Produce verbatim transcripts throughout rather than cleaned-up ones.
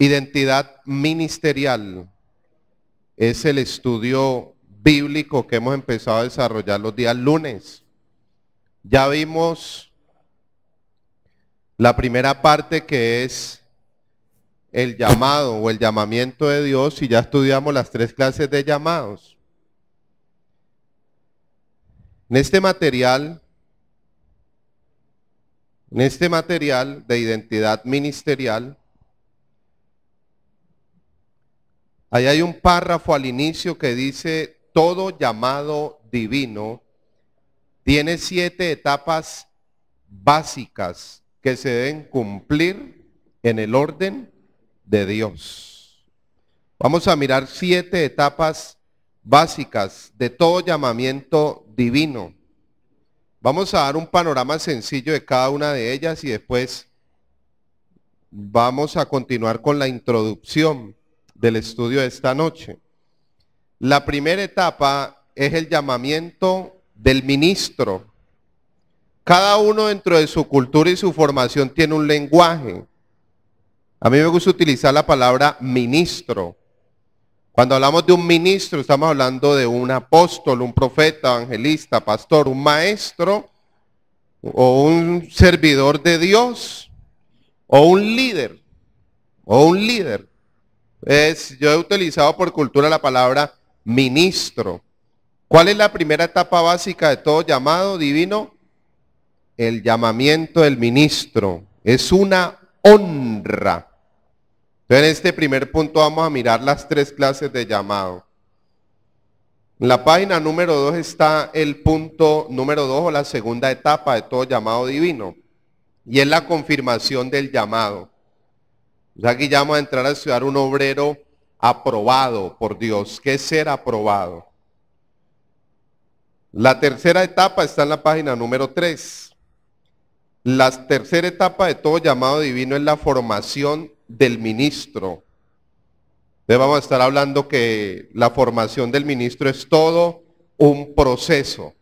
Identidad ministerial es el estudio bíblico que hemos empezado a desarrollar los días lunes. Ya vimos la primera parte, que es el llamado o el llamamiento de Dios, y ya estudiamos las tres clases de llamados. En este material, en este material de identidad ministerial, ahí hay un párrafo al inicio que dice: todo llamado divino tiene siete etapas básicas que se deben cumplir en el orden de Dios. Vamos a mirar siete etapas básicas de todo llamamiento divino. Vamos a dar un panorama sencillo de cada una de ellas y después vamos a continuar con la introducción del estudio de esta noche. La primera etapa es el llamamiento del ministro. Cada uno, dentro de su cultura y su formación, tiene un lenguaje. A mí me gusta utilizar la palabra ministro. Cuando hablamos de un ministro, estamos hablando de un apóstol, un profeta, evangelista, pastor, un maestro, o un servidor de Dios, o un líder, o un líder. Es, yo he utilizado por cultura la palabra ministro. ¿Cuál es la primera etapa básica de todo llamado divino? El llamamiento del ministro. Es una honra. Entonces, en este primer punto vamos a mirar las tres clases de llamado. En la página número dos está el punto número dos, o la segunda etapa de todo llamado divino, y es la confirmación del llamado. O sea, aquí ya vamos a entrar a estudiar un obrero aprobado por Dios. ¿Qué es ser aprobado? La tercera etapa está en la página número tres. La tercera etapa de todo llamado divino es la formación del ministro. Entonces vamos a estar hablando que la formación del ministro es todo un proceso.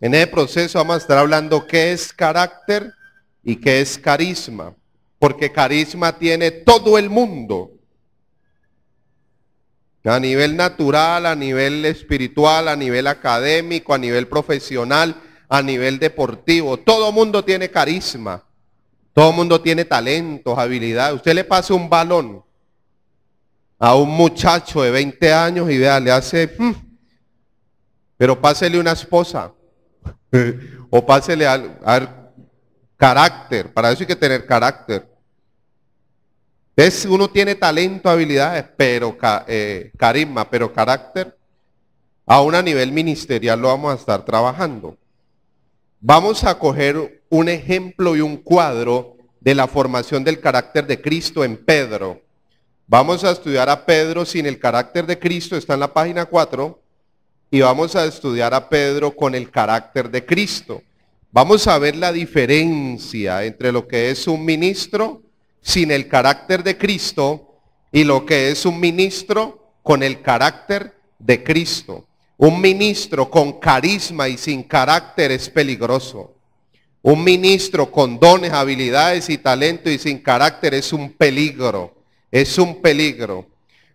En ese proceso vamos a estar hablando qué es carácter y qué es carisma. Porque carisma tiene todo el mundo. A nivel natural, a nivel espiritual, a nivel académico, a nivel profesional, a nivel deportivo. Todo mundo tiene carisma. Todo mundo tiene talentos, habilidades. Usted le pasa un balón a un muchacho de veinte años y vea, le hace... Mm, pero pásele una esposa. O pásele al, al carácter. Para eso hay que tener carácter. ¿Ves? Uno tiene talento, habilidades, pero eh, carisma, pero carácter, aún a nivel ministerial lo vamos a estar trabajando. Vamos a coger un ejemplo y un cuadro de la formación del carácter de Cristo en Pedro. Vamos a estudiar a Pedro sin el carácter de Cristo, está en la página cuatro, y vamos a estudiar a Pedro con el carácter de Cristo. Vamos a ver la diferencia entre lo que es un ministro sin el carácter de Cristo y lo que es un ministro con el carácter de Cristo. Un ministro con carisma y sin carácter es peligroso. Un ministro con dones, habilidades y talento y sin carácter es un peligro. Es un peligro.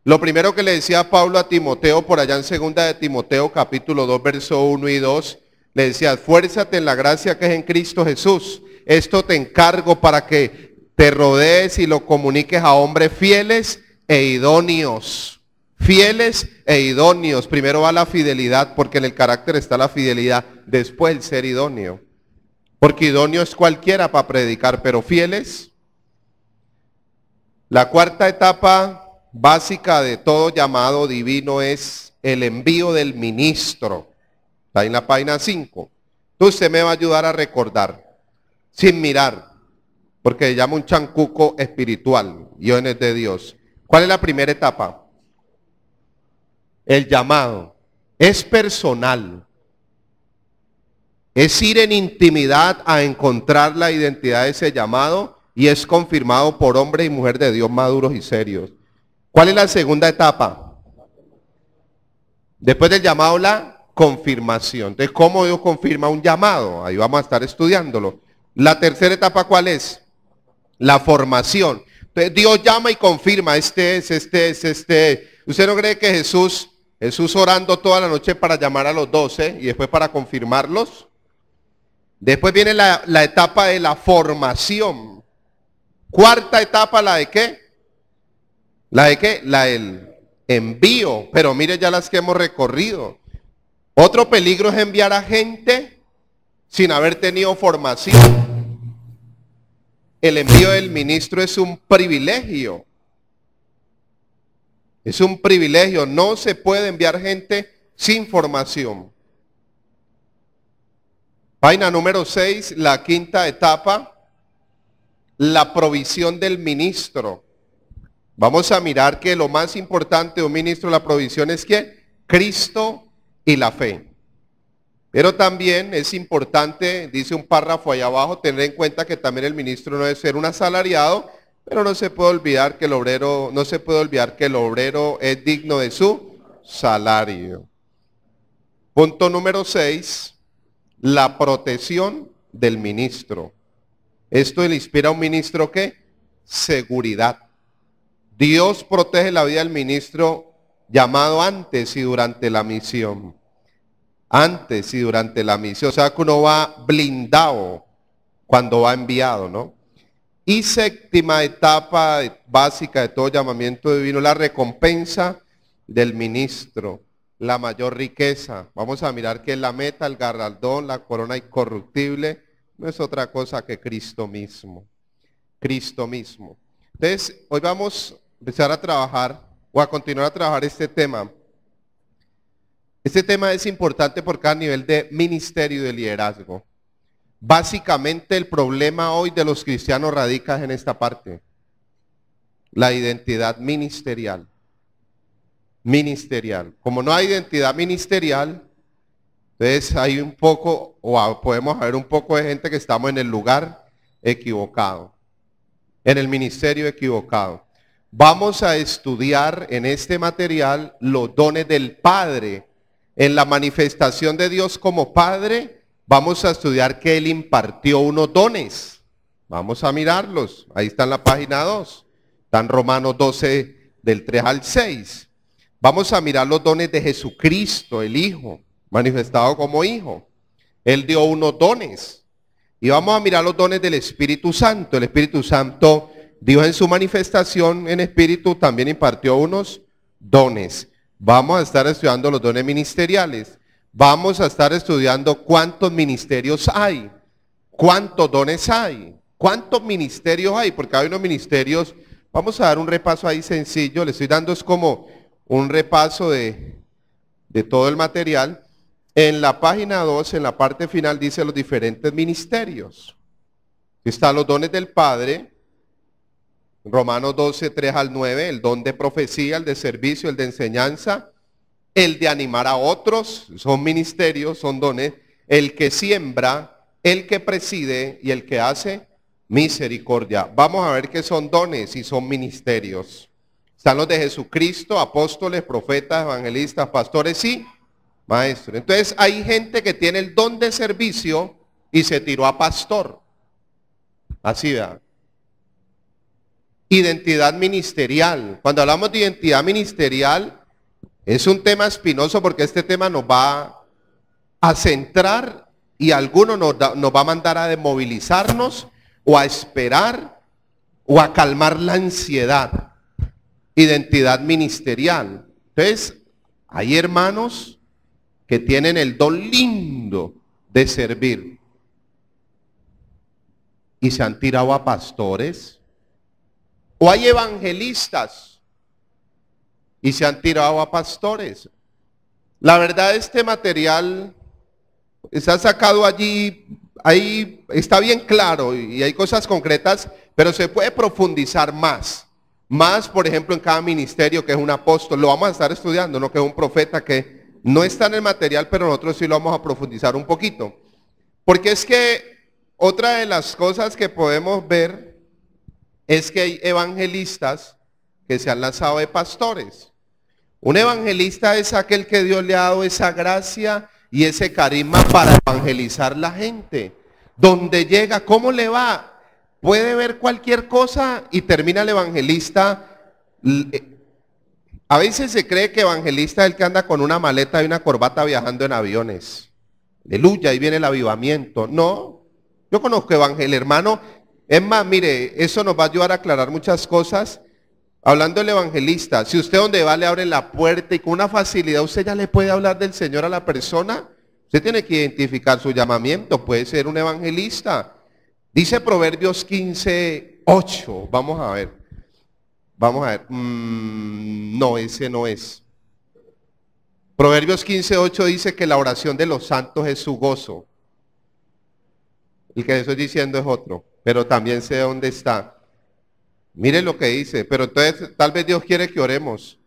Lo primero que le decía Pablo a Timoteo, por allá en segunda de Timoteo, capítulo dos, verso uno y dos, le decía: esfuérzate en la gracia que es en Cristo Jesús. Esto te encargo para que te rodees y lo comuniques a hombres fieles e idóneos. Fieles e idóneos. Primero va la fidelidad, porque en el carácter está la fidelidad. Después el ser idóneo. Porque idóneo es cualquiera para predicar, pero fieles. La cuarta etapa básica de todo llamado divino es el envío del ministro. Está en la página cinco. Entonces usted me va a ayudar a recordar, sin mirar, porque se llama un chancuco espiritual, guiones de Dios. ¿Cuál es la primera etapa? El llamado. Es personal. Es ir en intimidad a encontrar la identidad de ese llamado, y es confirmado por hombres y mujeres de Dios maduros y serios. ¿Cuál es la segunda etapa? Después del llamado, la confirmación. Entonces, ¿cómo Dios confirma un llamado? Ahí vamos a estar estudiándolo. La tercera etapa, ¿cuál es? La formación. Entonces Dios llama y confirma, este es, este es, este. ¿Usted no cree que Jesús, Jesús orando toda la noche para llamar a los doce y después para confirmarlos? Después viene la, la etapa de la formación. Cuarta etapa, ¿la de qué? ¿La de qué? La del envío. Pero mire ya las que hemos recorrido. Otro peligro es enviar a gente sin haber tenido formación. El envío del ministro es un privilegio. Es un privilegio. No se puede enviar gente sin formación. Página número seis, la quinta etapa, la provisión del ministro. Vamos a mirar que lo más importante de un ministro, la provisión, es que Cristo y la fe. Pero también es importante, dice un párrafo ahí abajo, tener en cuenta que también el ministro no debe ser un asalariado, pero no se puede olvidar que el obrero, no se puede olvidar que el obrero es digno de su salario. Punto número seis, la protección del ministro. Esto le inspira a un ministro ¿qué? Seguridad. Dios protege la vida del ministro llamado antes y durante la misión. Antes y durante la misión. O sea que uno va blindado cuando va enviado, ¿no? Y séptima etapa básica de todo llamamiento divino, la recompensa del ministro, la mayor riqueza. Vamos a mirar que la meta, el galardón, la corona incorruptible, no es otra cosa que Cristo mismo. Cristo mismo. Entonces, hoy vamos a empezar a trabajar o a continuar a trabajar este tema. Este tema es importante porque a nivel de ministerio y de liderazgo. Básicamente el problema hoy de los cristianos radica en esta parte. La identidad ministerial. Ministerial. Como no hay identidad ministerial, entonces hay un poco, o podemos haber un poco de gente que estamos en el lugar equivocado. En el ministerio equivocado. Vamos a estudiar en este material los dones del Padre. En la manifestación de Dios como Padre, vamos a estudiar que Él impartió unos dones. Vamos a mirarlos. Ahí está en la página dos. Está en Romanos doce, del tres al seis. Vamos a mirar los dones de Jesucristo, el Hijo, manifestado como Hijo. Él dio unos dones. Y vamos a mirar los dones del Espíritu Santo. El Espíritu Santo, Dios en su manifestación en Espíritu, también impartió unos dones. Vamos a estar estudiando los dones ministeriales. Vamos a estar estudiando cuántos ministerios hay, cuántos dones hay, cuántos ministerios hay, porque hay unos ministerios. Vamos a dar un repaso ahí sencillo, le estoy dando es como un repaso de, de todo el material. En la página dos, en la parte final, dice los diferentes ministerios. Están los dones del Padre, Romanos doce, tres al nueve, el don de profecía, el de servicio, el de enseñanza, el de animar a otros, son ministerios, son dones, el que siembra, el que preside y el que hace misericordia. Vamos a ver qué son dones y son ministerios. Están los de Jesucristo, apóstoles, profetas, evangelistas, pastores y maestro. Entonces hay gente que tiene el don de servicio y se tiró a pastor. Así va. Identidad ministerial. Cuando hablamos de identidad ministerial, es un tema espinoso porque este tema nos va a centrar y alguno nos, da, nos va a mandar a desmovilizarnos o a esperar o a calmar la ansiedad. Identidad ministerial. Entonces, hay hermanos que tienen el don lindo de servir y se han tirado a pastores, o hay evangelistas y se han tirado a pastores. La verdad, este material está sacado allí, ahí está bien claro y hay cosas concretas, pero se puede profundizar más. Más, por ejemplo, en cada ministerio que es un apóstol, lo vamos a estar estudiando, no que es un profeta que... No está en el material, pero nosotros sí lo vamos a profundizar un poquito. Porque es que otra de las cosas que podemos ver es que hay evangelistas que se han lanzado de pastores. Un evangelista es aquel que Dios le ha dado esa gracia y ese carisma para evangelizar la gente. Donde llega, ¿cómo le va? puede ver cualquier cosa y termina el evangelista. A veces se cree que evangelista es el que anda con una maleta y una corbata viajando en aviones. Aleluya, ahí viene el avivamiento. No, yo conozco evangel, hermano. Es más, mire, eso nos va a ayudar a aclarar muchas cosas. Hablando del evangelista, si usted donde va le abre la puerta y con una facilidad usted ya le puede hablar del Señor a la persona, usted tiene que identificar su llamamiento, puede ser un evangelista. Dice Proverbios quince, ocho, vamos a ver, vamos a ver, mm, no, ese no es. Proverbios quince, ocho dice que la oración de los santos es su gozo. El que estoy diciendo es otro, pero también sé dónde está. Mire lo que dice, pero entonces tal vez Dios quiere que oremos,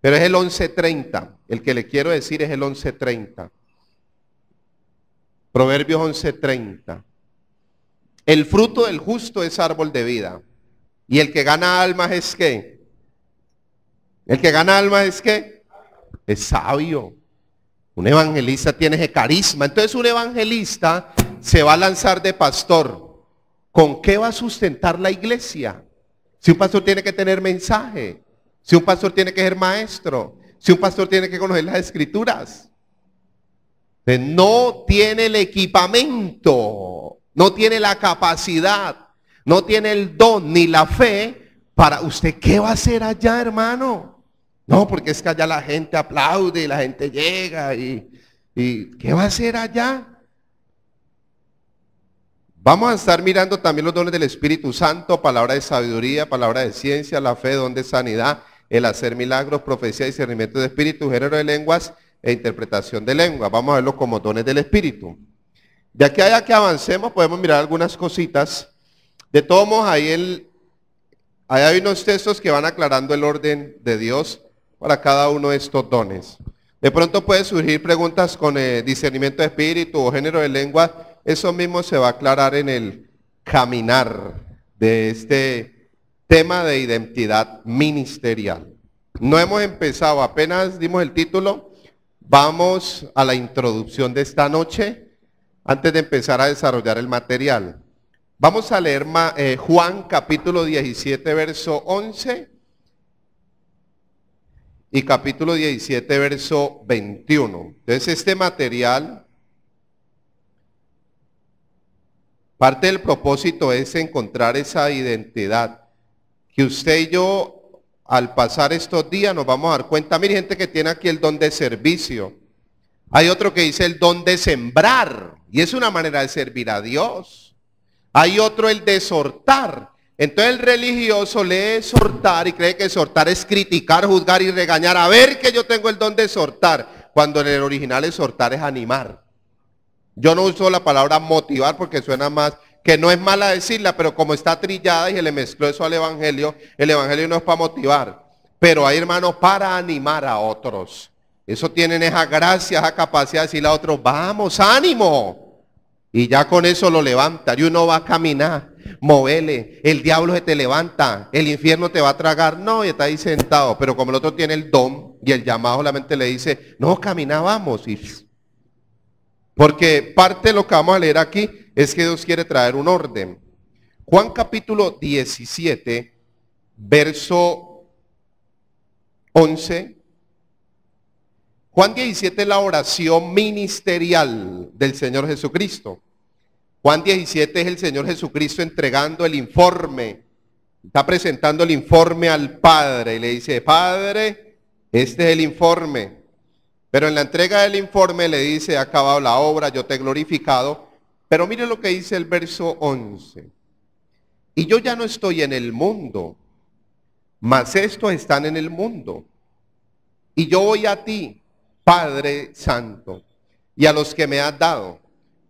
pero es el once treinta, el que le quiero decir es el once treinta. Proverbios once treinta. El fruto del justo es árbol de vida, y el que gana almas es ¿qué? El que gana almas es ¿qué? Es sabio. Un evangelista tiene ese carisma, entonces un evangelista se va a lanzar de pastor. ¿Con qué va a sustentar la iglesia? Si un pastor tiene que tener mensaje, si un pastor tiene que ser maestro, si un pastor tiene que conocer las escrituras, no tiene el equipamiento, no tiene la capacidad, no tiene el don ni la fe para usted. ¿Qué va a hacer allá, hermano? No, porque es que allá la gente aplaude y la gente llega y, y ¿qué va a hacer allá? Vamos a estar mirando también los dones del Espíritu Santo, palabra de sabiduría, palabra de ciencia, la fe, don de sanidad, el hacer milagros, profecía, discernimiento de espíritu, género de lenguas e interpretación de lenguas. Vamos a verlo como dones del Espíritu. De aquí a allá que avancemos podemos mirar algunas cositas. De todos modos, ahí, el, ahí hay unos textos que van aclarando el orden de Dios para cada uno de estos dones. De pronto pueden surgir preguntas con eh, discernimiento de espíritu o género de lenguas. Eso mismo se va a aclarar en el caminar de este tema de identidad ministerial. No hemos empezado, apenas dimos el título. Vamos a la introducción de esta noche antes de empezar a desarrollar el material. Vamos a leer eh, Juan capítulo diecisiete verso once y capítulo diecisiete verso veintiuno. Entonces este material... Parte del propósito es encontrar esa identidad, que usted y yo al pasar estos días nos vamos a dar cuenta. Mire, gente que tiene aquí el don de servicio, hay otro que dice el don de sembrar, y es una manera de servir a Dios. Hay otro el de exhortar, entonces el religioso lee exhortar y cree que exhortar es criticar, juzgar y regañar. A ver que yo tengo el don de exhortar, cuando en el original exhortar es animar. Yo no uso la palabra motivar porque suena más, que no es mala decirla, pero como está trillada y se le mezcló eso al evangelio, el evangelio no es para motivar, pero hay, hermanos, para animar a otros. Eso tienen esa gracia, esa capacidad de decirle a otros, vamos, ánimo. Y ya con eso lo levanta, y uno va a caminar, móvele, el diablo se te levanta, el infierno te va a tragar, no, y está ahí sentado. Pero como el otro tiene el don y el llamado, solamente le dice, no, camina, vamos, y... Porque parte de lo que vamos a leer aquí es que Dios quiere traer un orden. Juan capítulo diecisiete, verso once. Juan diecisiete es la oración ministerial del Señor Jesucristo. Juan diecisiete es el Señor Jesucristo entregando el informe. Está presentando el informe al Padre y le dice, Padre, este es el informe. Pero en la entrega del informe le dice, ha acabado la obra, yo te he glorificado. Pero mire lo que dice el verso once. Y yo ya no estoy en el mundo, mas estos están en el mundo. Y yo voy a ti, Padre Santo, y a los que me has dado.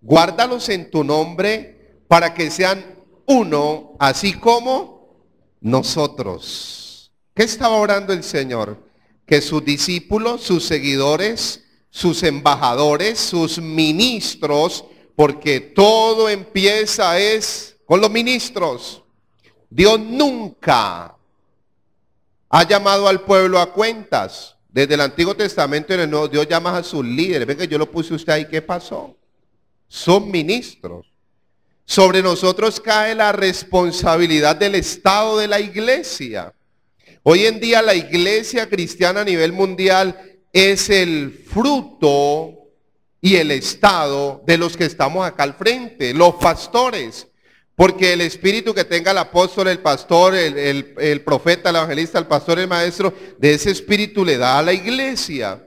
Guárdalos en tu nombre para que sean uno, así como nosotros. ¿Qué estaba orando el Señor? Que sus discípulos, sus seguidores, sus embajadores, sus ministros, porque todo empieza es con los ministros. Dios nunca ha llamado al pueblo a cuentas. Desde el Antiguo Testamento en el Nuevo, Dios llama a sus líderes. Ven que yo lo puse a usted ahí, ¿qué pasó? Son ministros. Sobre nosotros cae la responsabilidad del estado de la iglesia. Hoy en día la iglesia cristiana a nivel mundial es el fruto y el estado de los que estamos acá al frente, los pastores. Porque el espíritu que tenga el apóstol, el pastor, el, el, el profeta, el evangelista, el pastor, el maestro, de ese espíritu le da a la iglesia.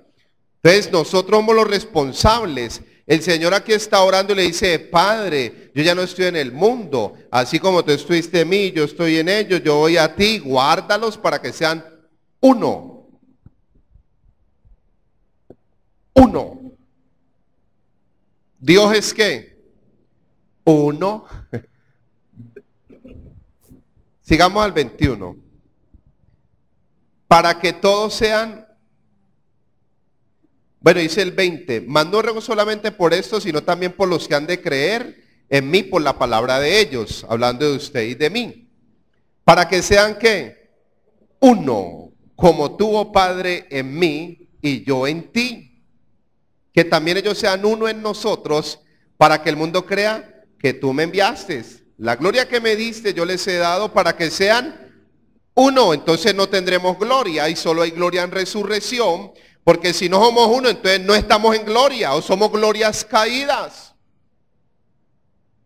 Entonces nosotros somos los responsables. El Señor aquí está orando y le dice: Padre, yo ya no estoy en el mundo, así como tú estuviste en mí, yo estoy en ellos, yo voy a ti, guárdalos para que sean uno. Uno. ¿Dios es qué? Uno. Sigamos al veintiuno. Para que todos sean, bueno, dice el veinte, mas no ruego solamente por esto, sino también por los que han de creer en mí por la palabra de ellos, hablando de usted y de mí. Para que sean, ¿qué? Uno, como tú, oh Padre, en mí y yo en ti. Que también ellos sean uno en nosotros, para que el mundo crea que tú me enviaste. La gloria que me diste yo les he dado para que sean uno. Entonces no tendremos gloria y solo hay gloria en resurrección. Porque si no somos uno, entonces no estamos en gloria o somos glorias caídas.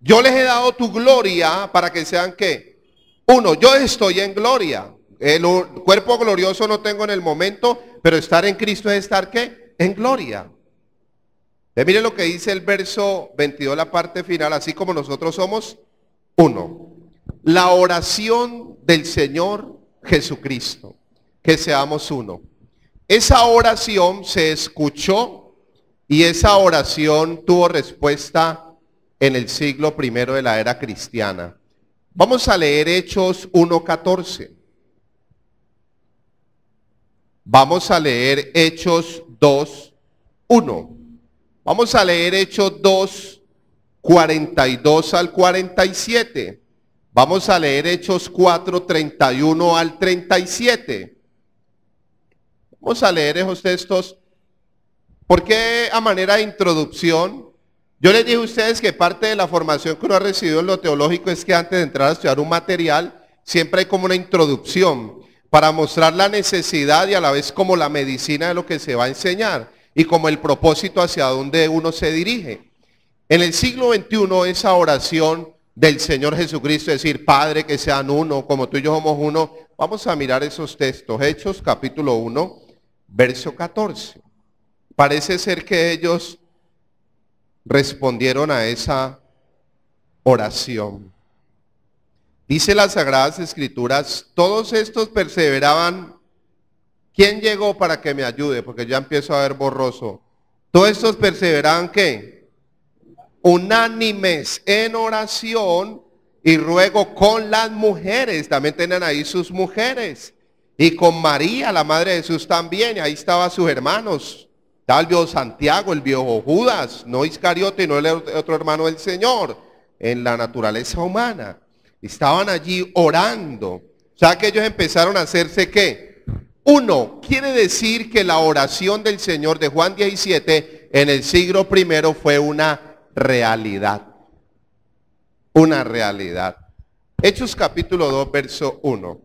Yo les he dado tu gloria para que sean ¿qué? Uno. Yo estoy en gloria. El cuerpo glorioso no tengo en el momento, pero estar en Cristo es estar ¿qué? En gloria. Entonces, miren lo que dice el verso veintidós, la parte final. Así como nosotros somos uno, la oración del Señor Jesucristo, que seamos uno. Esa oración se escuchó y esa oración tuvo respuesta en el siglo primero de la era cristiana. Vamos a leer Hechos uno catorce. Vamos a leer Hechos dos uno. Vamos a leer Hechos dos cuarenta y dos al cuarenta y siete. Vamos a leer Hechos cuatro, treinta y uno al treinta y siete. Vamos a leer esos textos. Porque a manera de introducción, yo les dije a ustedes que parte de la formación que uno ha recibido en lo teológico es que antes de entrar a estudiar un material, siempre hay como una introducción para mostrar la necesidad y a la vez como la medicina de lo que se va a enseñar y como el propósito hacia donde uno se dirige. En el siglo veintiuno esa oración del Señor Jesucristo, es decir, Padre, que sean uno, como tú y yo somos uno, vamos a mirar esos textos. Hechos capítulo uno, verso catorce. Parece ser que ellos respondieron a esa oración. Dice las Sagradas Escrituras, todos estos perseveraban. ¿Quién llegó para que me ayude? Porque ya empiezo a ver borroso. Todos estos perseveraban, ¿qué? Unánimes en oración y ruego con las mujeres, también tenían ahí sus mujeres, y con María, la madre de Jesús también, y ahí estaban sus hermanos, estaba el viejo Santiago, el viejo Judas, no Iscariote y no el otro hermano del Señor, en la naturaleza humana, estaban allí orando, o sea que ellos empezaron a hacerse ¿qué? Uno. Quiere decir que la oración del Señor de Juan diecisiete en el siglo primero fue una realidad, una realidad. Hechos capítulo dos, verso uno.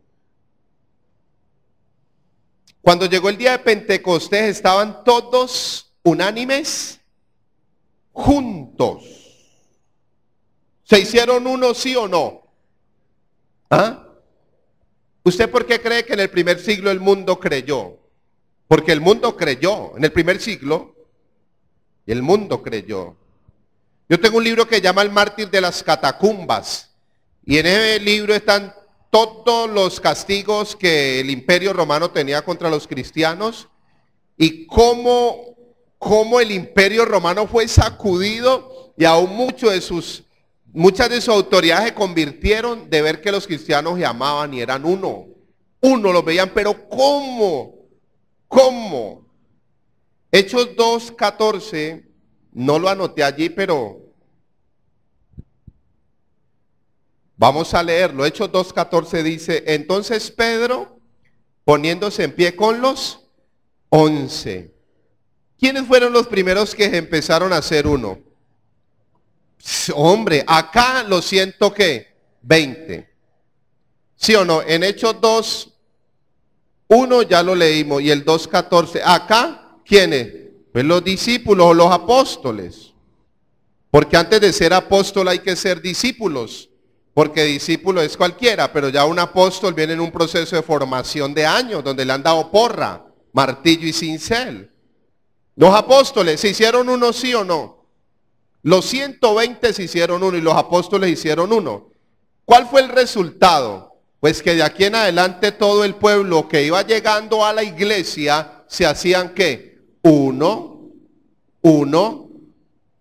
Cuando llegó el día de Pentecostés, estaban todos unánimes juntos. ¿Se hicieron uno, sí o no? ¿Ah? ¿Usted por qué cree que en el primer siglo el mundo creyó? Porque el mundo creyó en el primer siglo y el mundo creyó. Yo tengo un libro que se llama El Mártir de las Catacumbas, y en ese libro están todos los castigos que el Imperio Romano tenía contra los cristianos y cómo, cómo el Imperio Romano fue sacudido y aún mucho de sus, muchas de sus autoridades se convirtieron de ver que los cristianos se amaban y eran uno. Uno, los veían, pero ¿cómo? ¿Cómo? Hechos dos catorce. No lo anoté allí, pero vamos a leerlo. Hechos dos catorce dice, entonces Pedro, poniéndose en pie con los once. ¿Quiénes fueron los primeros que empezaron a ser uno? Hombre, acá lo siento que veinte. ¿Sí o no? En Hechos dos, uno ya lo leímos y el dos catorce. Acá, ¿quiénes? Pues los discípulos o los apóstoles. Porque antes de ser apóstol hay que ser discípulos. Porque discípulo es cualquiera, pero ya un apóstol viene en un proceso de formación de años donde le han dado porra, martillo y cincel. Los apóstoles, ¿se hicieron uno sí o no? Los ciento veinte se hicieron uno y los apóstoles hicieron uno. ¿Cuál fue el resultado? Pues que de aquí en adelante todo el pueblo que iba llegando a la iglesia se hacían ¿qué? Uno, uno.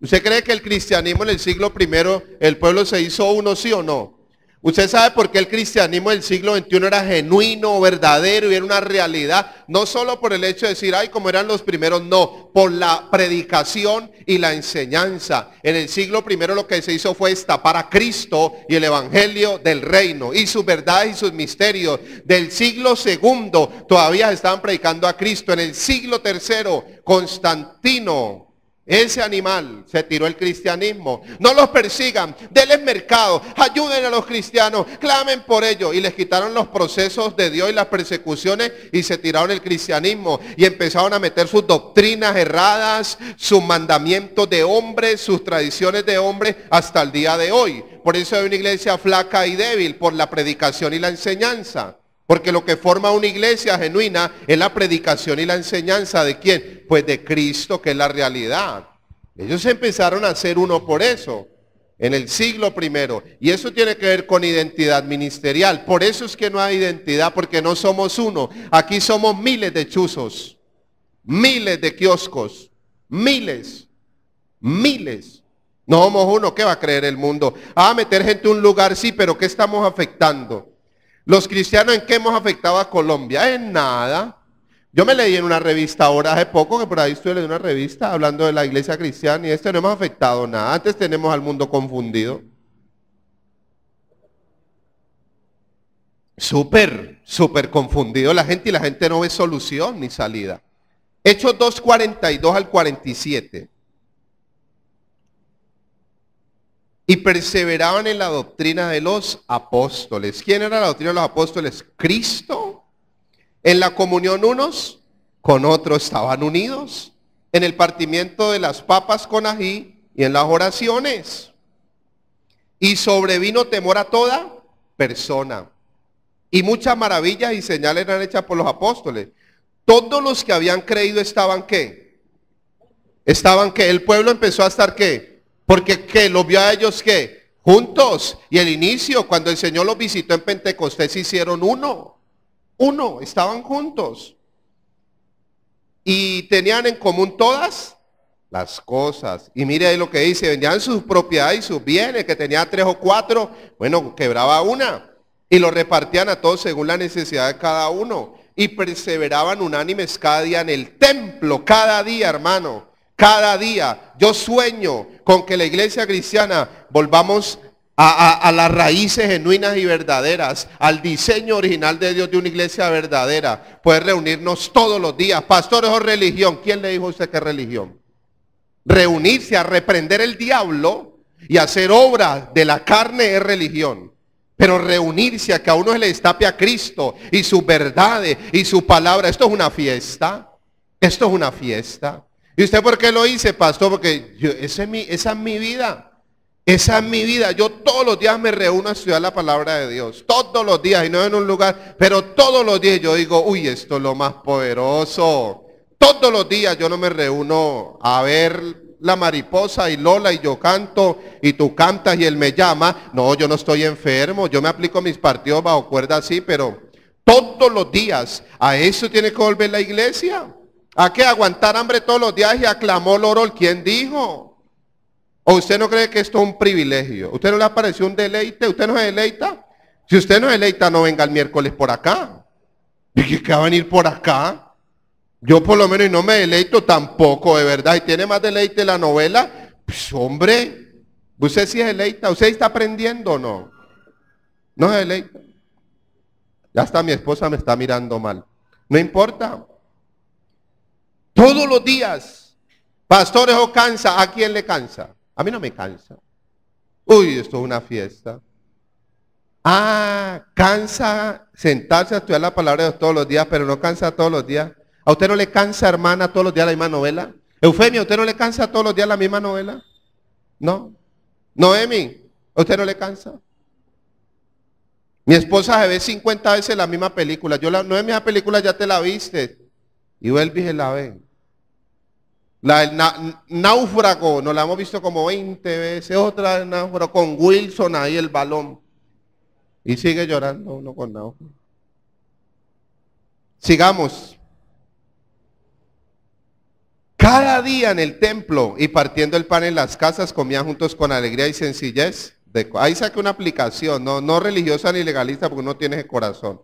¿Usted cree que el cristianismo en el siglo primero, el pueblo se hizo uno sí o no? ¿Usted sabe por qué el cristianismo del siglo veintiuno era genuino, verdadero y era una realidad? No solo por el hecho de decir, ay, como eran los primeros, no, por la predicación y la enseñanza. En el siglo primero lo que se hizo fue destapar a Cristo y el evangelio del reino y sus verdades y sus misterios. Del siglo segundo todavía se estaban predicando a Cristo. En el siglo tercero, Constantino, ese animal, se tiró el cristianismo. No los persigan, denles mercado, ayuden a los cristianos, clamen por ellos. Y les quitaron los procesos de Dios y las persecuciones y se tiraron el cristianismo. Y empezaron a meter sus doctrinas erradas, sus mandamientos de hombres, sus tradiciones de hombres hasta el día de hoy. Por eso hay una iglesia flaca y débil, por la predicación y la enseñanza. Porque lo que forma una iglesia genuina es la predicación y la enseñanza. ¿De quién? Pues de Cristo, que es la realidad. Ellos empezaron a ser uno por eso, en el siglo primero. Y eso tiene que ver con identidad ministerial. Por eso es que no hay identidad, porque no somos uno. Aquí somos miles de chuzos, miles de kioscos, miles, miles. No somos uno. ¿Qué va a creer el mundo? Ah, meter gente a un lugar, sí, pero ¿qué estamos afectando? Los cristianos, ¿en qué hemos afectado a Colombia? En nada. Yo me leí en una revista ahora hace poco, que por ahí estuve leyendo una revista hablando de la iglesia cristiana, y esto no hemos afectado nada. Antes tenemos al mundo confundido. Súper, súper confundido la gente, y la gente no ve solución ni salida. Hechos dos, cuarenta y dos al cuarenta y siete. Y perseveraban en la doctrina de los apóstoles. ¿Quién era la doctrina de los apóstoles? Cristo. En la comunión unos con otros estaban unidos. En el partimiento de las papas con ají y en las oraciones. Y sobrevino temor a toda persona. Y muchas maravillas y señales eran hechas por los apóstoles. Todos los que habían creído estaban ¿qué? Estaban ¿qué? El pueblo empezó a estar ¿qué? Porque que los vio a ellos que juntos. Y el inicio, cuando el Señor los visitó en Pentecostés, se hicieron uno. Uno, estaban juntos. Y tenían en común todas las cosas. Y mire ahí lo que dice, vendían sus propiedades y sus bienes, que tenía tres o cuatro, bueno, quebraba una. Y lo repartían a todos según la necesidad de cada uno. Y perseveraban unánimes cada día en el templo, cada día, hermano. Cada día. Yo sueño con que la iglesia cristiana volvamos a, a, a las raíces genuinas y verdaderas, al diseño original de Dios de una iglesia verdadera. Poder reunirnos todos los días. Pastores o religión, ¿quién le dijo a usted que es religión? Reunirse a reprender el diablo y hacer obras de la carne es religión. Pero reunirse a que a uno se le destape a Cristo y sus verdades y su palabra, esto es una fiesta. Esto es una fiesta. ¿Y usted por qué lo hice, pastor? Porque yo, esa, es mi, esa es mi vida, esa es mi vida. Yo todos los días me reúno a estudiar la palabra de Dios, todos los días, y no en un lugar, pero todos los días yo digo, uy, esto es lo más poderoso. Todos los días yo no me reúno a ver la mariposa y Lola y yo canto y tú cantas y él me llama. No, yo no estoy enfermo, yo me aplico mis partidos bajo cuerda así, pero todos los días. A eso tiene que volver la iglesia. ¿A qué? Aguantar hambre todos los días y aclamó el oro. ¿Quién dijo? ¿O usted no cree que esto es un privilegio? ¿Usted no le ha parecido un deleite? ¿Usted no se deleita? Si usted no se deleita, no venga el miércoles por acá. ¿Y qué va a venir por acá? Yo por lo menos, y no me deleito tampoco, de verdad. ¿Y tiene más deleite la novela? Pues hombre, usted sí se deleita. ¿Usted está aprendiendo o no? No se deleita. Ya hasta mi esposa me está mirando mal. No importa. Todos los días. Pastores, o cansa. ¿A quién le cansa? A mí no me cansa. Uy, esto es una fiesta. Ah, cansa sentarse a estudiar la palabra de Dios todos los días, pero no cansa todos los días. ¿A usted no le cansa, hermana, todos los días la misma novela? Eufemia, ¿a usted no le cansa todos los días la misma novela? No. Noemi, ¿a usted no le cansa? Mi esposa se ve cincuenta veces la misma película. Yo la, no es misma película, ya te la viste. Y vuelve y se la ve. La del na, náufrago, nos la hemos visto como veinte veces. Otra del náufrago, con Wilson ahí el balón. Y sigue llorando uno con náufrago. Sigamos. Cada día en el templo y partiendo el pan en las casas, comían juntos con alegría y sencillez. De, ahí saqué una aplicación, no, no religiosa ni legalista, porque uno tiene ese corazón.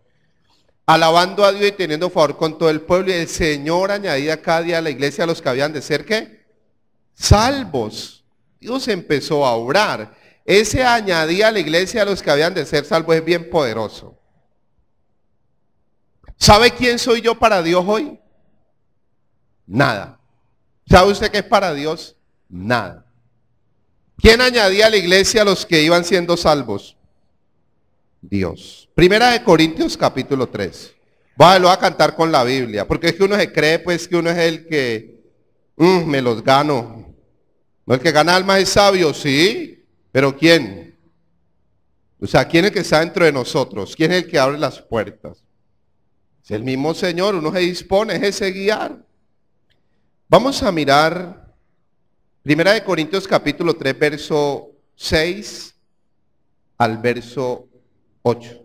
Alabando a Dios y teniendo favor con todo el pueblo, y el Señor añadía cada día a la iglesia a los que habían de ser, ¿qué? Salvos. Dios empezó a obrar. Ese añadía a la iglesia a los que habían de ser salvos es bien poderoso. ¿Sabe quién soy yo para Dios hoy? Nada. ¿Sabe usted qué es para Dios? Nada. ¿Quién añadía a la iglesia a los que iban siendo salvos? Dios. Primera de Corintios capítulo tres. Vale, lo voy a cantar con la Biblia, porque es que uno se cree pues que uno es el que mm, me los gano. No, el que gana almas es sabio, sí, pero ¿quién? O sea, ¿quién es el que está dentro de nosotros? ¿Quién es el que abre las puertas? Es el mismo Señor, uno se dispone, es ese guiar. Vamos a mirar Primera de Corintios capítulo tres, verso seis al verso ocho.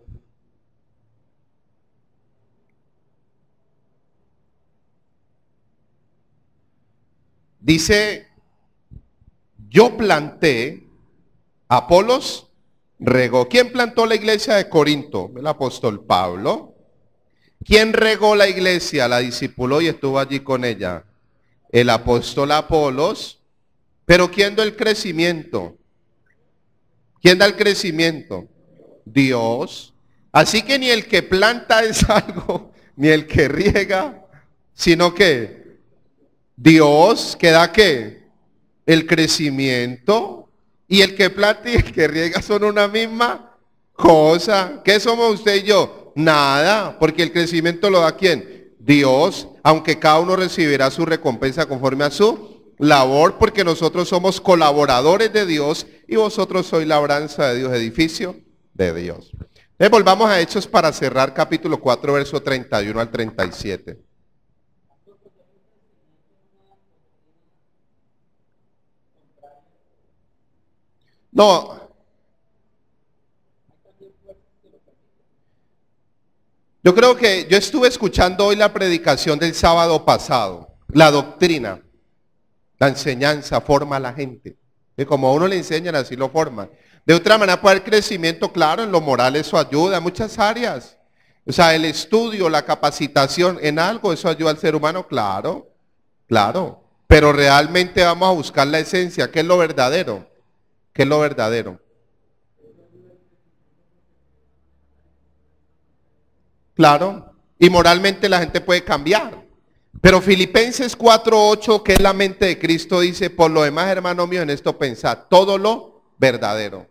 Dice, yo planté, Apolos regó. ¿Quién plantó la iglesia de Corinto? El apóstol Pablo. ¿Quién regó la iglesia? La discipuló y estuvo allí con ella. El apóstol Apolos. Pero ¿quién da el crecimiento? ¿Quién da el crecimiento? Dios. Así que ni el que planta es algo, ni el que riega, sino que Dios que da ¿qué? El crecimiento. Y el que planta y el que riega son una misma cosa. ¿Qué somos usted y yo? Nada, porque el crecimiento lo da ¿quién? Dios, aunque cada uno recibirá su recompensa conforme a su labor, porque nosotros somos colaboradores de Dios y vosotros sois labranza de Dios, edificio de Dios. Entonces volvamos a Hechos para cerrar capítulo cuatro, verso treinta y uno al treinta y siete. No. Yo creo que yo estuve escuchando hoy la predicación del sábado pasado, la doctrina. La enseñanza forma a la gente. Que como a uno le enseñan, así lo forman. De otra manera, puede haber crecimiento, claro, en lo moral eso ayuda en muchas áreas. O sea, el estudio, la capacitación en algo, eso ayuda al ser humano, claro, claro. Pero realmente vamos a buscar la esencia, ¿qué es lo verdadero? ¿Qué es lo verdadero? Claro. Y moralmente la gente puede cambiar. Pero Filipenses cuatro ocho, que es la mente de Cristo, dice, por lo demás, hermano mío, en esto pensad, todo lo verdadero,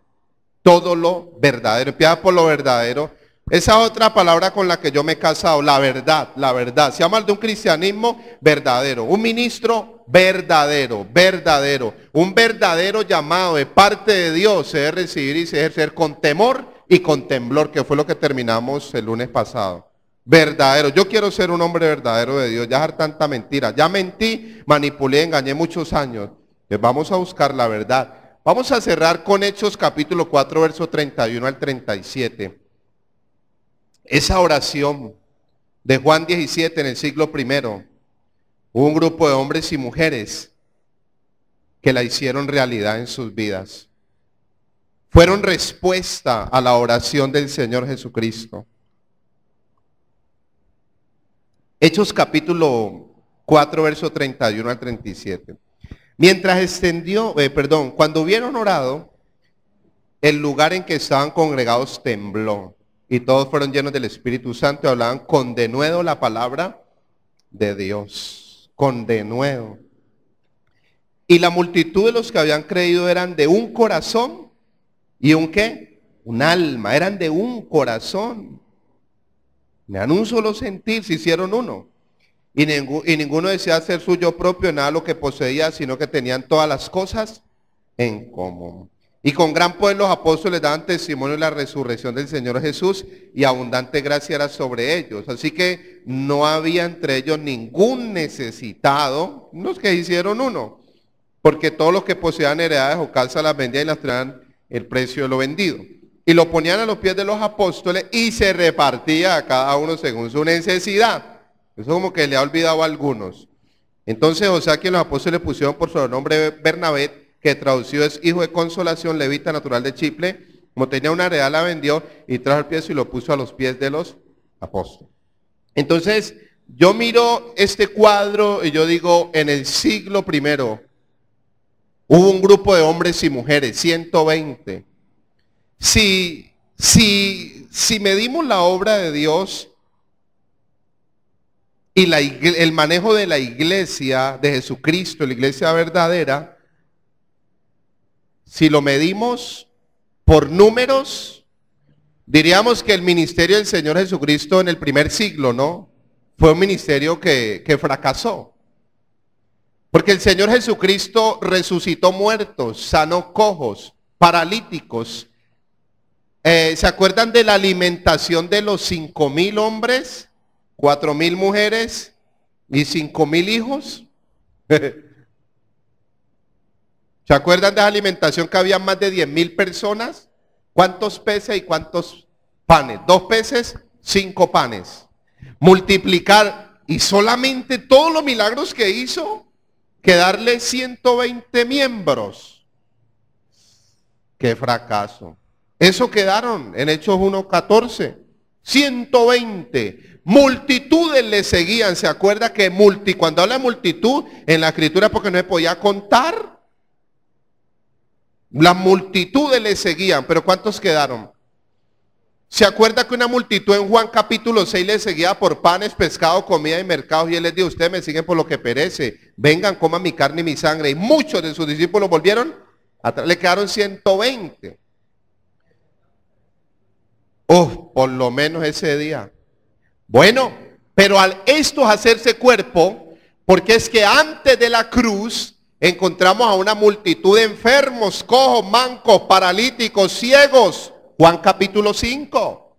todo lo verdadero, empieza por lo verdadero. Esa otra palabra con la que yo me he casado, la verdad, la verdad. Se llama de un cristianismo verdadero, un ministro verdadero, verdadero, un verdadero llamado de parte de Dios, se debe recibir y se debe ejercer con temor y con temblor, que fue lo que terminamos el lunes pasado. Verdadero, yo quiero ser un hombre verdadero de Dios, ya dejar tanta mentira, ya mentí, manipulé, engañé muchos años. Entonces vamos a buscar la verdad. Vamos a cerrar con Hechos capítulo cuatro, verso treinta y uno al treinta y siete. Esa oración de Juan diecisiete en el siglo primero, hubo un grupo de hombres y mujeres que la hicieron realidad en sus vidas. Fueron respuesta a la oración del Señor Jesucristo. Hechos capítulo cuatro, verso treinta y uno al treinta y siete. Mientras extendió, eh, perdón, cuando hubieron orado, el lugar en que estaban congregados tembló. Y todos fueron llenos del Espíritu Santo y hablaban con denuedo la palabra de Dios. Con denuedo. Y la multitud de los que habían creído eran de un corazón ¿Y un qué? Un alma, eran de un corazón. Eran un solo sentir, se hicieron uno. Y, ninguno, y ninguno deseaba ser suyo propio, nada lo que poseía, sino que tenían todas las cosas en común. Y con gran poder los apóstoles daban testimonio de la resurrección del Señor Jesús, y abundante gracia era sobre ellos. Así que no había entre ellos ningún necesitado, los que hicieron uno, porque todos los que poseían heredades o calzas las vendían y las traían el precio de lo vendido. Y lo ponían a los pies de los apóstoles y se repartía a cada uno según su necesidad. Eso como que le ha olvidado a algunos. Entonces, o sea que los apóstoles pusieron por sobrenombre Bernabé, que traducido es hijo de consolación, levita natural de Chipre, como tenía una heredad la vendió y trajo el precio y lo puso a los pies de los apóstoles. Entonces, yo miro este cuadro y yo digo, en el siglo primero, hubo un grupo de hombres y mujeres, ciento veinte. Si, si, si medimos la obra de Dios y la, el manejo de la iglesia de Jesucristo, la iglesia verdadera, si lo medimos por números, diríamos que el ministerio del Señor Jesucristo en el primer siglo, ¿no? Fue un ministerio que, que fracasó. Porque el Señor Jesucristo resucitó muertos, sanó cojos, paralíticos. Eh, ¿Se acuerdan de la alimentación de los cinco mil hombres, cuatro mil mujeres y cinco mil hijos? ¿Se acuerdan de la alimentación que había más de diez mil personas? ¿Cuántos peces y cuántos panes? Dos peces, cinco panes. Multiplicar, y solamente todos los milagros que hizo, que darle ciento veinte miembros. ¡Qué fracaso! Eso quedaron en Hechos uno catorce. ciento veinte. Multitudes le seguían. ¿Se acuerda que multi, cuando habla de multitud, en la escritura porque no se podía contar? Las multitudes le seguían, pero ¿cuántos quedaron? ¿Se acuerda que una multitud en Juan capítulo seis le seguía por panes, pescado, comida y mercados? Y él les dijo, ustedes me siguen por lo que perece, vengan, coman mi carne y mi sangre. Y muchos de sus discípulos volvieron atrás, le quedaron ciento veinte. Oh, por lo menos ese día. Bueno, pero al estos hacerse cuerpo, porque es que antes de la cruz encontramos a una multitud de enfermos, cojos, mancos, paralíticos, ciegos. Juan capítulo cinco.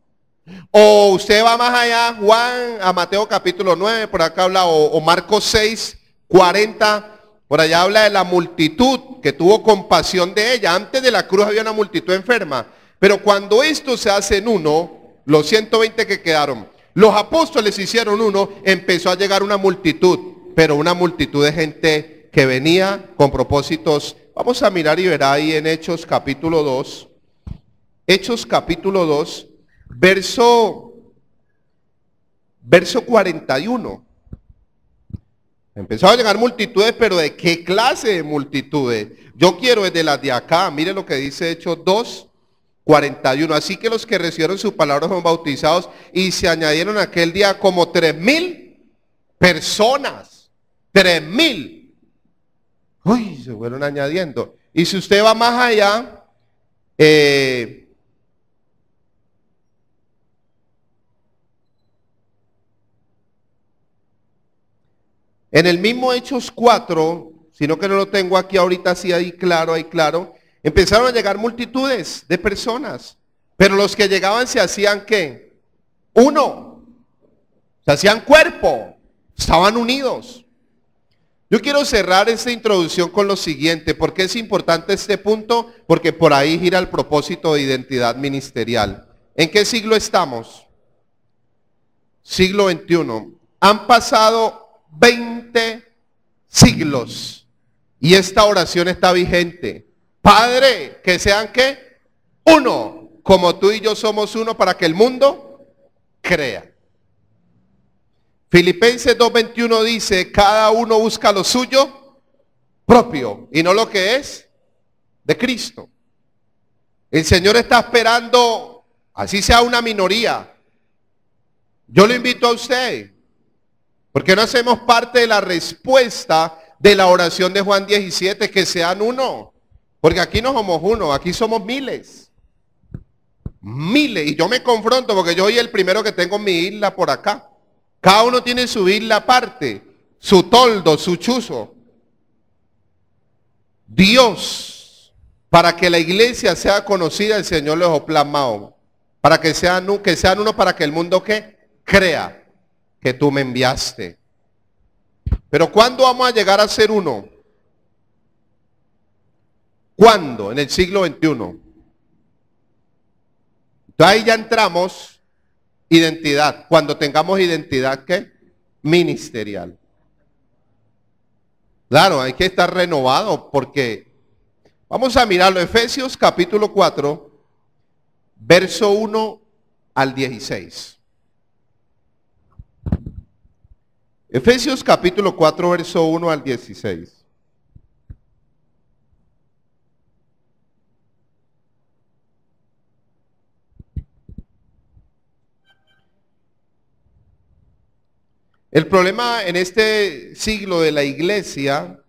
O usted va más allá, Juan, a Mateo capítulo nueve, por acá habla, o, o Marcos seis, cuarenta, por allá habla de la multitud que tuvo compasión de ella. Antes de la cruz había una multitud enferma. Pero cuando esto se hace en uno, los ciento veinte que quedaron, los apóstoles hicieron uno, empezó a llegar una multitud, pero una multitud de gente que venía con propósitos. Vamos a mirar y ver ahí en Hechos capítulo dos. Hechos capítulo dos, verso, verso cuarenta y uno. Empezaron a llegar multitudes, pero ¿de qué clase de multitudes? Yo quiero desde las de acá. Mire lo que dice Hechos dos, cuarenta y uno. Así que los que recibieron su palabra fueron bautizados y se añadieron aquel día como tres mil personas. Tres mil. Uy, se fueron añadiendo. Y si usted va más allá, eh, en el mismo Hechos cuatro, sino que no lo tengo aquí ahorita, sí, ahí claro, ahí claro, empezaron a llegar multitudes de personas, pero los que llegaban se hacían ¿qué? Uno, se hacían cuerpo, estaban unidos. Yo quiero cerrar esta introducción con lo siguiente, porque es importante este punto, porque por ahí gira el propósito de identidad ministerial. ¿En qué siglo estamos? Siglo veintiuno. Han pasado veinte siglos y esta oración está vigente. Padre, que sean ¿qué? Uno, como tú y yo somos uno, para que el mundo crea. Filipenses dos veintiuno dice, cada uno busca lo suyo propio y no lo que es de Cristo. El Señor está esperando, así sea una minoría. Yo lo invito a usted, porque no hacemos parte de la respuesta de la oración de Juan diecisiete, que sean uno. Porque aquí no somos uno, aquí somos miles. Miles. Y yo me confronto porque yo soy el primero que tengo mi isla por acá. Cada uno tiene su isla aparte, su toldo, su chuzo. Dios, para que la iglesia sea conocida, el Señor lo dejó plasmado. Para que sean, que sean uno, para que el mundo ¿qué? Crea que tú me enviaste. Pero ¿cuándo vamos a llegar a ser uno? ¿Cuándo? En el siglo veintiuno. Ahí ya entramos identidad, cuando tengamos identidad ¿qué? Ministerial. Claro, hay que estar renovado porque vamos a mirarlo. Efesios capítulo cuatro, verso uno al dieciséis. Efesios capítulo cuatro, verso uno al dieciséis. El problema en este siglo de la iglesia,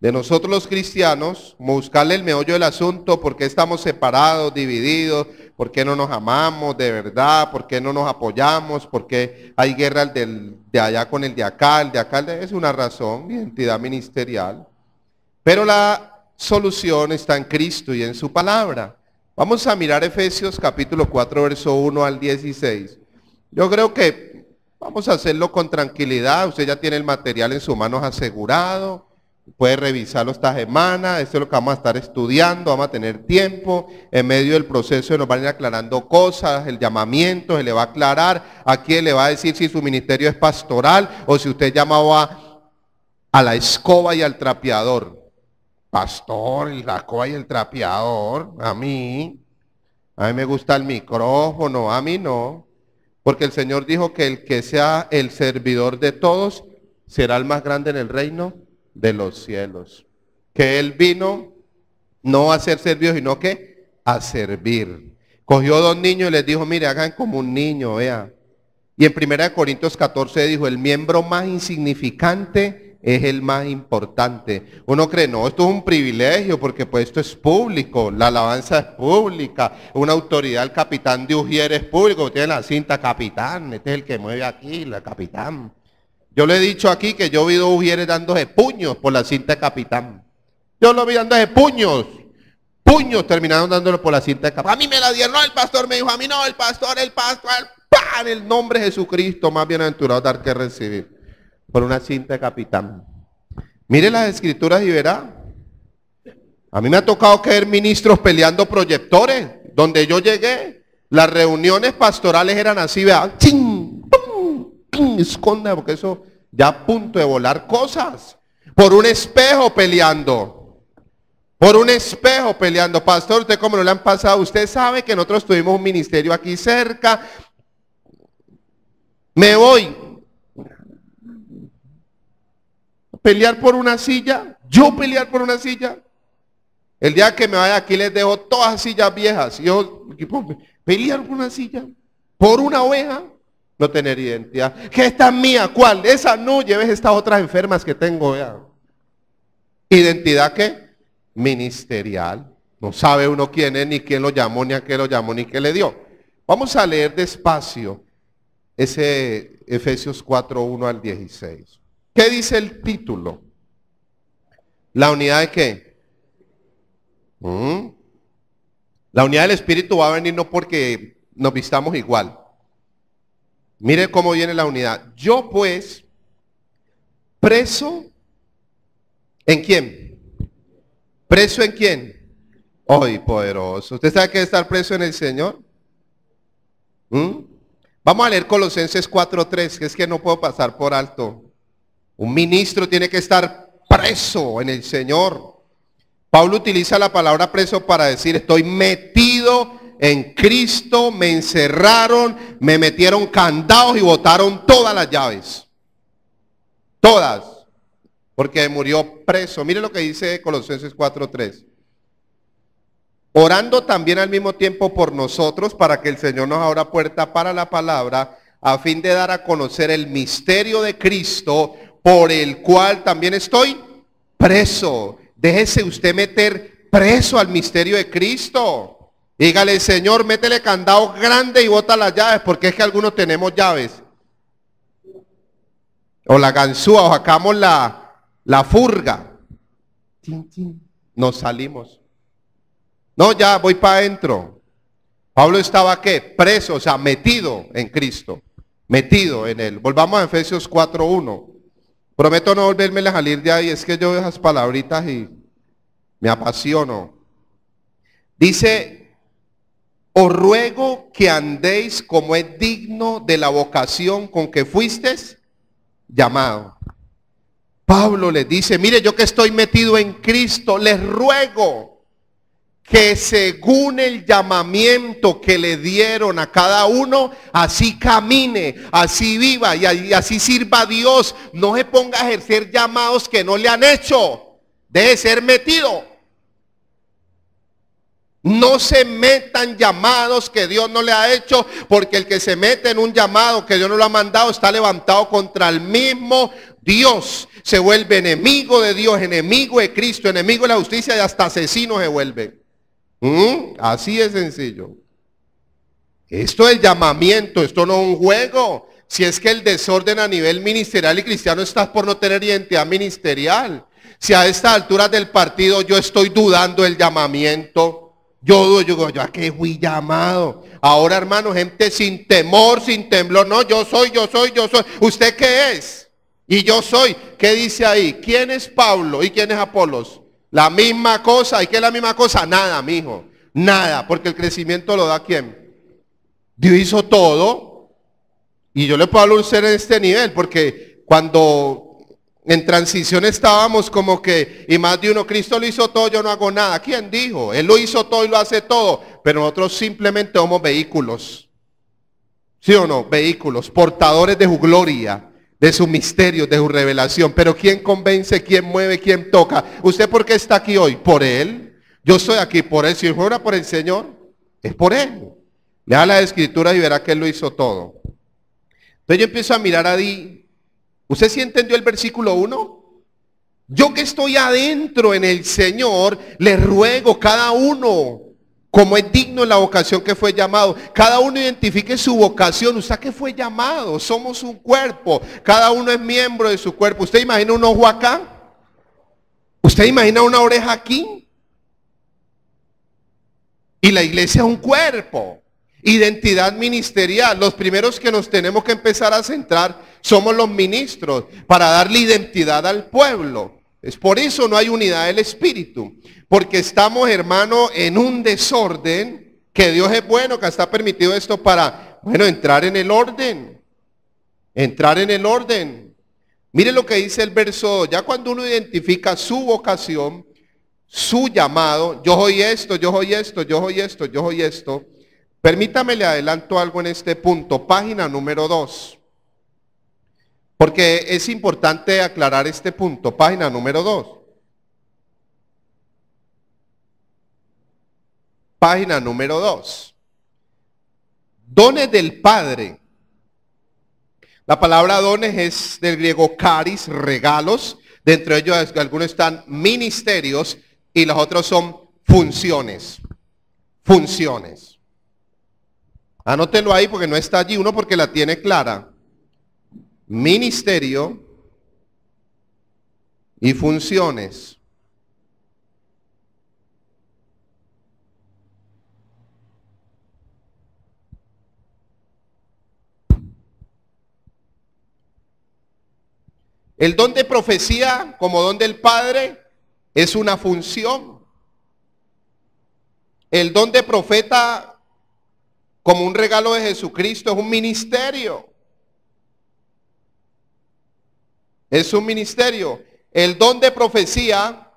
de nosotros los cristianos, como buscarle el meollo del asunto, por qué estamos separados, divididos, por qué no nos amamos de verdad, por qué no nos apoyamos, por qué hay guerra del, de allá con el de acá, el de acá, es una razón, identidad ministerial. Pero la solución está en Cristo y en su palabra. Vamos a mirar Efesios capítulo cuatro, verso uno al dieciséis. Yo creo que vamos a hacerlo con tranquilidad. Usted ya tiene el material en sus manos asegurado. Puede revisarlo esta semana. Esto es lo que vamos a estar estudiando. Vamos a tener tiempo. En medio del proceso nos van a ir aclarando cosas. El llamamiento se le va a aclarar. ¿A quién le va a decir si su ministerio es pastoral o si usted llamaba a la escoba y al trapeador? Pastor, la escoba y el trapeador. A mí. A mí me gusta el micrófono. A mí no. Porque el Señor dijo que el que sea el servidor de todos será el más grande en el reino de los cielos. Que Él vino no a ser servido, sino que a servir. Cogió dos niños y les dijo, mire, hagan como un niño, vea. Y en primera de Corintios catorce dijo, el miembro más insignificante es el más importante. Uno cree, no, esto es un privilegio porque pues esto es público, la alabanza es pública, una autoridad, el capitán de Ujier es público, tiene la cinta capitán, este es el que mueve aquí, la capitán. Yo le he dicho aquí que yo he visto Ujieres dándose puños por la cinta de capitán. Yo lo vi dándose puños, puños terminaron dándolo por la cinta de capitán. A mí me la dieron, no, el pastor me dijo, a mí no, el pastor, el pastor, en el nombre de Jesucristo, más bienaventurado dar que recibir. Por una cinta de capitán. Mire las escrituras y verá. A mí me ha tocado caer ministros peleando proyectores. Donde yo llegué, las reuniones pastorales eran así, vea. ¡Chin! ¡Pum! ¡Pum! Esconda, porque eso ya a punto de volar cosas. Por un espejo peleando. Por un espejo peleando. Pastor, usted como no le han pasado, usted sabe que nosotros tuvimos un ministerio aquí cerca. Me voy. Pelear por una silla, yo pelear por una silla. El día que me vaya aquí les dejo todas las sillas viejas. Yo pelear por una silla, por una oveja, no tener identidad. Que esta es mía, ¿cuál? Esa no, lleves estas otras enfermas que tengo. Vea. Identidad ¿qué? Ministerial. No sabe uno quién es, ni quién lo llamó, ni a qué lo llamó, ni qué le dio. Vamos a leer despacio ese Efesios cuatro, uno al dieciséis. ¿Qué dice el título? ¿La unidad de qué? ¿Mm? La unidad del Espíritu va a venir no porque nos vistamos igual. Mire cómo viene la unidad. Yo pues, preso, ¿en quién? ¿Preso en quién? ¡Ay, poderoso! ¿Usted sabe qué es estar preso en el Señor? ¿Mm? Vamos a leer Colosenses cuatro, tres, que es que no puedo pasar por alto. Un ministro tiene que estar preso en el Señor. Pablo utiliza la palabra preso para decir, estoy metido en Cristo, me encerraron, me metieron candados y botaron todas las llaves. Todas. Porque murió preso. Mire lo que dice Colosenses cuatro, tres. Orando también al mismo tiempo por nosotros para que el Señor nos abra puerta para la palabra a fin de dar a conocer el misterio de Cristo, por el cual también estoy preso. Déjese usted meter preso al misterio de Cristo. Dígale, Señor, métele candado grande y bota las llaves, porque es que algunos tenemos llaves. O la ganzúa, o sacamos la, la furga. Nos salimos. No, ya voy para adentro. Pablo estaba, ¿qué? Preso, o sea, metido en Cristo. Metido en él. Volvamos a Efesios cuatro uno. Prometo no volverme a salir de ahí. Es que yo esas palabritas y me apasiono. Dice: os ruego que andéis como es digno de la vocación con que fuisteis llamado. Pablo les dice: mire, yo que estoy metido en Cristo, les ruego que según el llamamiento que le dieron a cada uno, así camine, así viva y así sirva a Dios. No se ponga a ejercer llamados que no le han hecho. Deje ser metido. No se metan llamados que Dios no le ha hecho, porque el que se mete en un llamado que Dios no lo ha mandado está levantado contra el mismo Dios. Se vuelve enemigo de Dios, enemigo de Cristo, enemigo de la justicia y hasta asesino se vuelve. ¿Mm? Así es sencillo. Esto es el llamamiento, esto no es un juego. Si es que el desorden a nivel ministerial y cristiano está por no tener identidad ministerial. Si a estas alturas del partido yo estoy dudando del llamamiento. Yo digo, yo a qué fui llamado. Ahora, hermano, gente sin temor, sin temblor. No, yo soy, yo soy, yo soy. ¿Usted qué es? Y yo soy. ¿Qué dice ahí? ¿Quién es Pablo y quién es Apolos? La misma cosa. ¿Y qué es la misma cosa? Nada, mijo. Nada. Porque el crecimiento lo da ¿quién? Dios hizo todo. Y yo le puedo hablar a usted en este nivel. Porque cuando en transición estábamos como que, y más de uno, Cristo lo hizo todo, yo no hago nada. ¿Quién dijo? Él lo hizo todo y lo hace todo. Pero nosotros simplemente somos vehículos. ¿Sí o no? Vehículos, portadores de su gloria, de su misterio, de su revelación. Pero ¿quién convence? ¿Quién mueve? ¿Quién toca? ¿Usted por qué está aquí hoy? Por Él. Yo estoy aquí por Él. Si fuera por el Señor, es por Él. Lea la Escritura y verá que Él lo hizo todo. Entonces yo empiezo a mirar a Di. ¿Usted sí entendió el versículo uno? Yo que estoy adentro en el Señor, le ruego cada uno, como es digno de la vocación que fue llamado. Cada uno identifique su vocación. ¿Usted que fue llamado? Somos un cuerpo. Cada uno es miembro de su cuerpo. ¿Usted imagina un ojo acá? ¿Usted imagina una oreja aquí? Y la iglesia es un cuerpo. Identidad ministerial. Los primeros que nos tenemos que empezar a centrar somos los ministros, para darle identidad al pueblo. Es por eso no hay unidad del espíritu, porque estamos, hermano, en un desorden. Que Dios es bueno, que está permitido esto para, bueno, entrar en el orden. Entrar en el orden. Mire lo que dice el verso dos. Ya cuando uno identifica su vocación, su llamado, yo soy esto, yo soy esto, yo soy esto, yo soy esto. Permítame le adelanto algo en este punto, página número dos. Porque es importante aclarar este punto, página número dos. Página número dos. Dones del Padre. La palabra dones es del griego caris, regalos. Dentro de ellos algunos están ministerios y los otros son funciones. Funciones. Anótelo ahí porque no está allí, uno porque la tiene clara. Ministerio y funciones. El don de profecía, como don del Padre, es una función. El don de profeta, como un regalo de Jesucristo, es un ministerio. Es un ministerio. El don de profecía,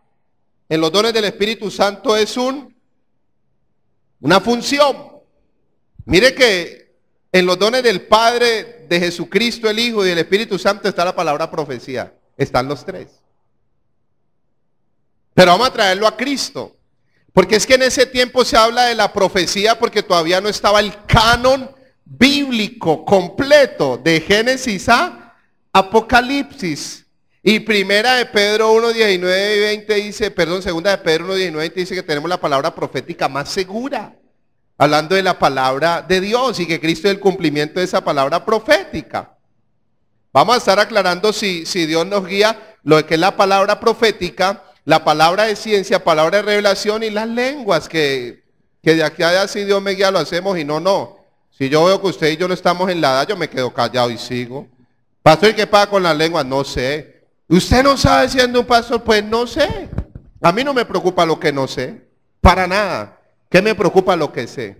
en los dones del Espíritu Santo, es un, una función. Mire que en los dones del Padre, de Jesucristo, el Hijo y del Espíritu Santo está la palabra profecía. Están los tres. Pero vamos a traerlo a Cristo. Porque es que en ese tiempo se habla de la profecía porque todavía no estaba el canon bíblico completo de Génesis a Apocalipsis. Y primera de Pedro uno diecinueve y veinte dice, perdón, segunda de Pedro uno diecinueve y veinte dice que tenemos la palabra profética más segura. hablando de la palabra de Dios y que Cristo es el cumplimiento de esa palabra profética. Vamos a estar aclarando si, si Dios nos guía lo que es la palabra profética, la palabra de ciencia, palabra de revelación y las lenguas, que, que de aquí a allá si Dios me guía lo hacemos y no, no. Si yo veo que usted y yo no estamos en la edad, yo me quedo callado y sigo. Pastor, ¿y qué pasa con las lenguas? No sé. ¿Usted no sabe siendo un pastor? Pues no sé. A mí no me preocupa lo que no sé, para nada. ¿Qué me preocupa? Lo que sé,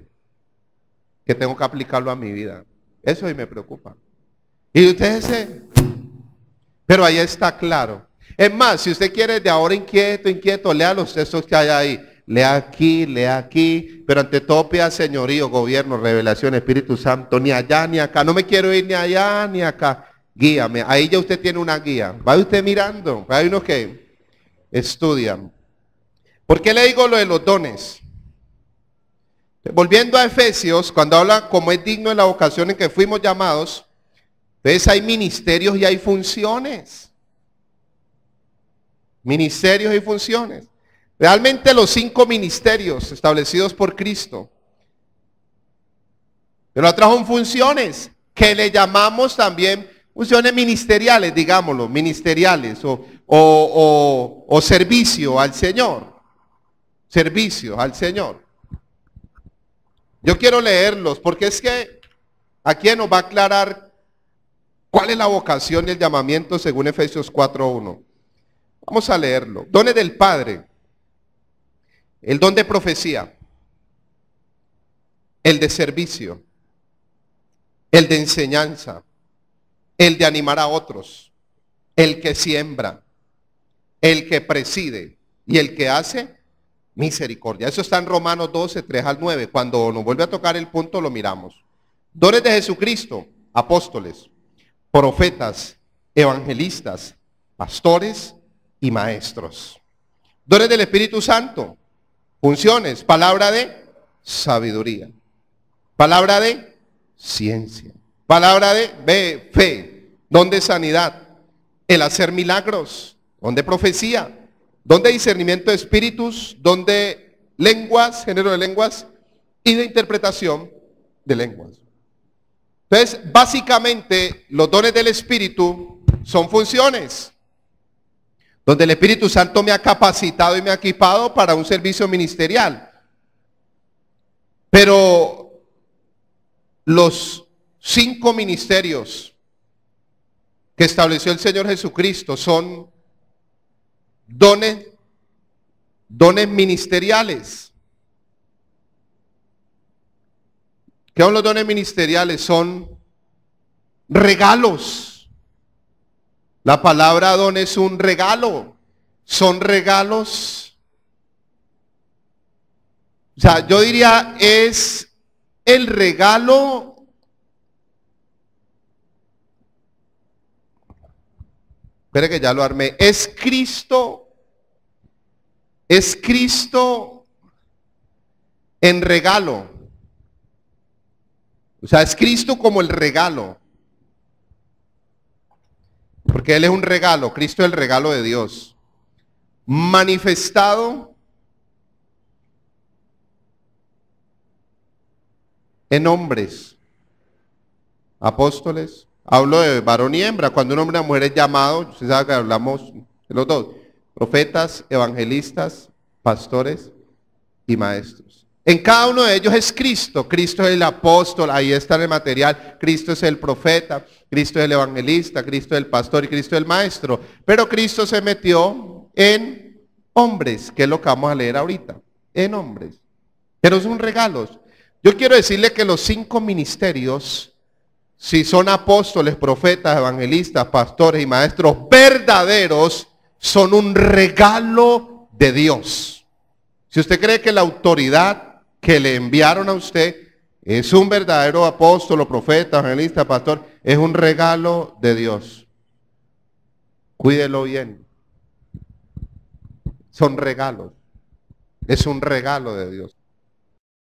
que tengo que aplicarlo a mi vida. Eso sí me preocupa. Y ustedes sé, pero ahí está claro. Es más, si usted quiere de ahora inquieto, inquieto, lea los textos que hay ahí. Lea aquí, lea aquí, pero ante todo pida señorío, gobierno, revelación, Espíritu Santo, ni allá ni acá. No me quiero ir ni allá ni acá. Guíame. Ahí ya usted tiene una guía. Vaya usted mirando. Hay unos que estudian. ¿Por qué le digo lo de los dones? Volviendo a Efesios, cuando habla como es digno de la vocación en que fuimos llamados, entonces hay ministerios y hay funciones. Ministerios y funciones. Realmente los cinco ministerios establecidos por Cristo. Pero atrajo funciones que le llamamos también funciones ministeriales, digámoslo, ministeriales o, o, o, o servicio al Señor. Servicio al Señor. Yo quiero leerlos porque es que aquí nos va a aclarar cuál es la vocación y el llamamiento según Efesios cuatro uno. Vamos a leerlo. Dones del Padre. El don de profecía, el de servicio, el de enseñanza, el de animar a otros, el que siembra, el que preside y el que hace misericordia. Eso está en Romanos doce, tres al nueve. Cuando nos vuelve a tocar el punto lo miramos. Dones de Jesucristo, apóstoles, profetas, evangelistas, pastores y maestros. Dones del Espíritu Santo. Funciones, palabra de sabiduría, palabra de ciencia, palabra de fe, don de sanidad, el hacer milagros, don de profecía, don de discernimiento de espíritus, don de lenguas, género de lenguas y de interpretación de lenguas. Entonces, básicamente, los dones del Espíritu son funciones. Donde el Espíritu Santo me ha capacitado y me ha equipado para un servicio ministerial. Pero los cinco ministerios que estableció el Señor Jesucristo son dones, dones ministeriales. ¿Qué son los dones ministeriales? Son regalos. La palabra don es un regalo, son regalos. O sea, yo diría es el regalo Espera que ya lo armé, es Cristo, es Cristo en regalo. O sea, es Cristo como el regalo. Porque Él es un regalo, Cristo es el regalo de Dios, manifestado en hombres, apóstoles. Hablo de varón y hembra. Cuando un hombre o una mujer es llamado, usted sabe que hablamos de los dos, profetas, evangelistas, pastores y maestros. En cada uno de ellos es Cristo. Cristo es el apóstol, ahí está en el material. Cristo es el profeta, Cristo es el evangelista, Cristo es el pastor y Cristo es el maestro. Pero Cristo se metió en hombres, que es lo que vamos a leer ahorita, en hombres. Pero son regalos. Yo quiero decirle que los cinco ministerios, si son apóstoles, profetas, evangelistas, pastores y maestros verdaderos, son un regalo de Dios. Si usted cree que la autoridad que le enviaron a usted es un verdadero apóstol o profeta, evangelista, pastor, es un regalo de Dios. Cuídelo bien. Son regalos. Es un regalo de Dios.